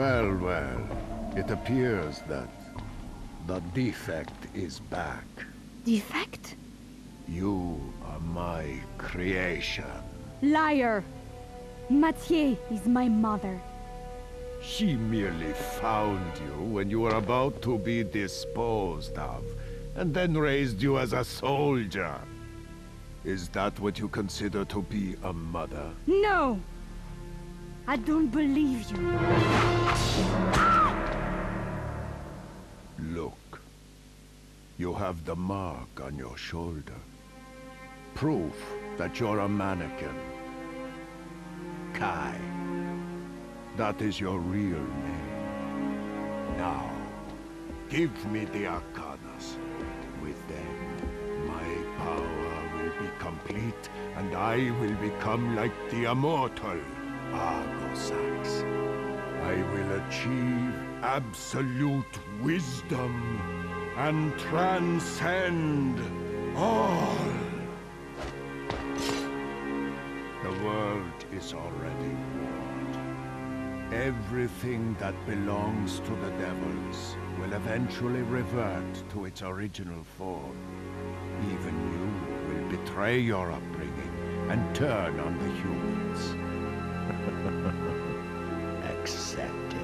Well, well. It appears that the defect is back. Defect? You are my creation. Liar! Mathieu is my mother. She merely found you when you were about to be disposed of, and then raised you as a soldier. Is that what you consider to be a mother? No! I don't believe you. Look. You have the mark on your shoulder. Proof that you're a mannequin. Kai. That is your real name. Now, give me the Arcanas. With them, my power will be complete, and I will become like the immortal Argosax. I will achieve absolute wisdom and transcend all. The world is already warned. Everything that belongs to the devils will eventually revert to its original form. Even you will betray your upbringing and turn on the humans. Accept it.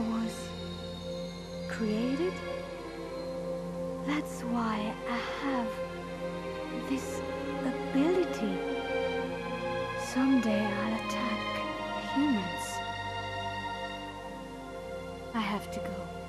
was created? That's why I have this ability. Someday I'll attack humans. I have to go.